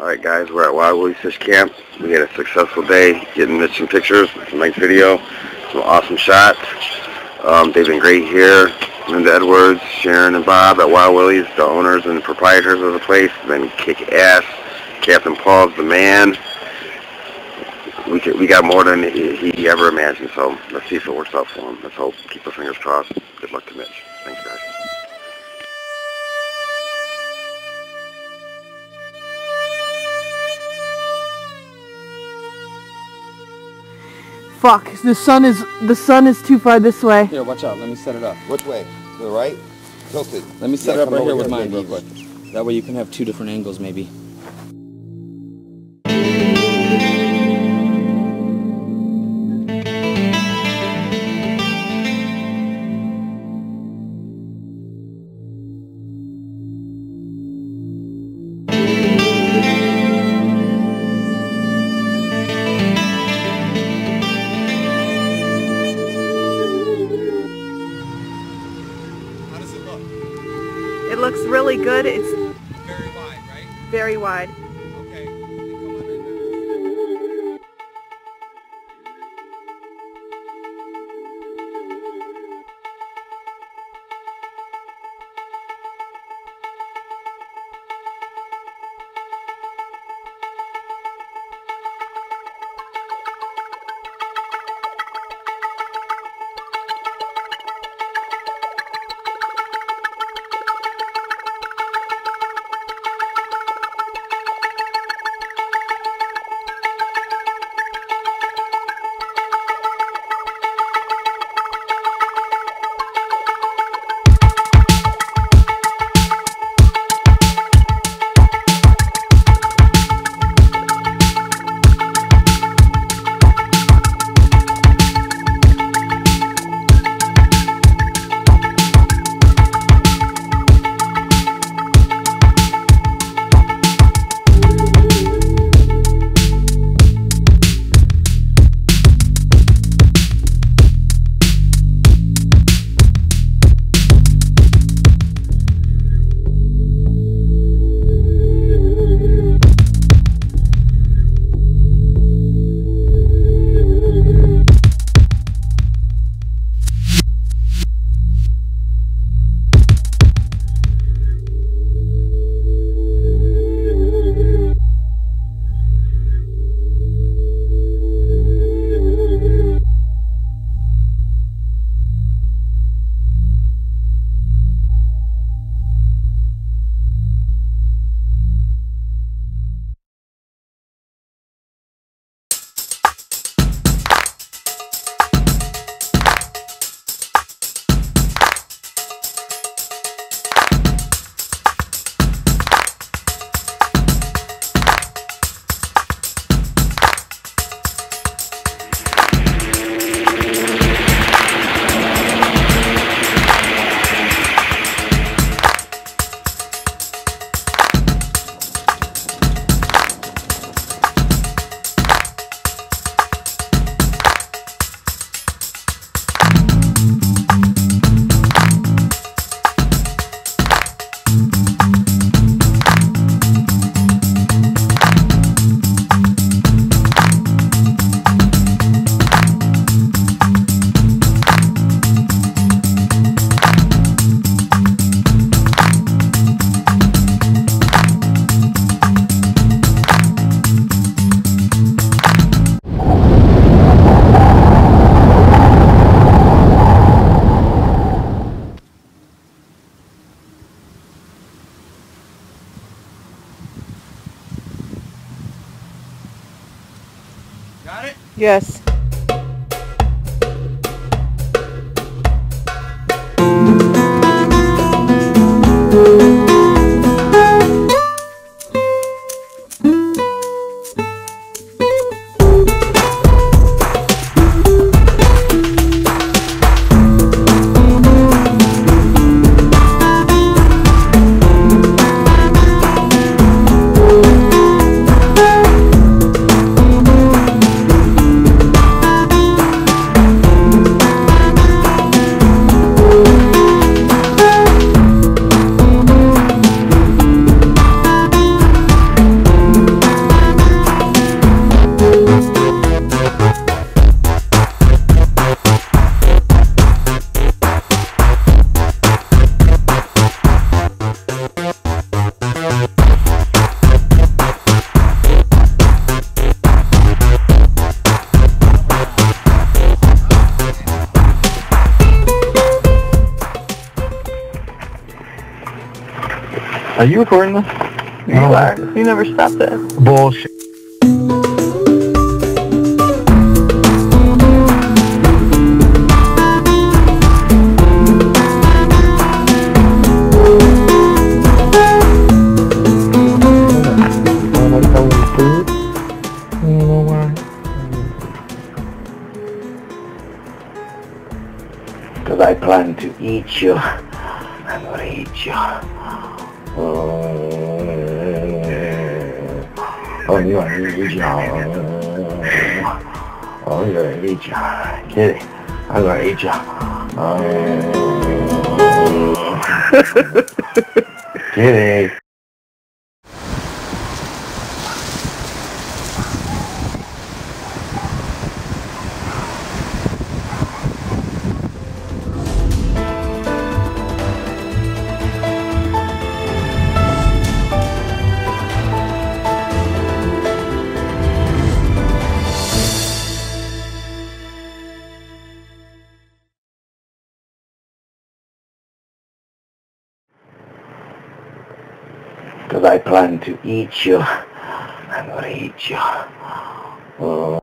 Alright guys, we're at Wild Willie's Fish Camp. We had a successful day getting Mitch some pictures, some nice video, some awesome shots. They've been great here. Linda Edwards, Sharon and Bob at Wild Willie's, the owners and proprietors of the place. They kick ass. Captain Paul's the man. We got more than he ever imagined, so let's see if it works out for him. Let's hope. Keep our fingers crossed. Good luck to Mitch. Thanks guys. Fuck, the sun is too far this way. Here, watch out, let me set it up. Which way? To the right? Tilted. Let me set it up right here with mine real quick. That way you can have two different angles maybe. Looks really good. It's very wide, right? Very wide. Okay. Yes. Are you recording this? No. You are. You never stopped that. Bullshit. Because I plan to eat you. I'm gonna eat you. You want to eat you. Oh, you're going to eat you. Kitty, I'm going to eat you. Kitty. Because I plan to eat you. I'm going to eat you.